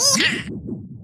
Yeah!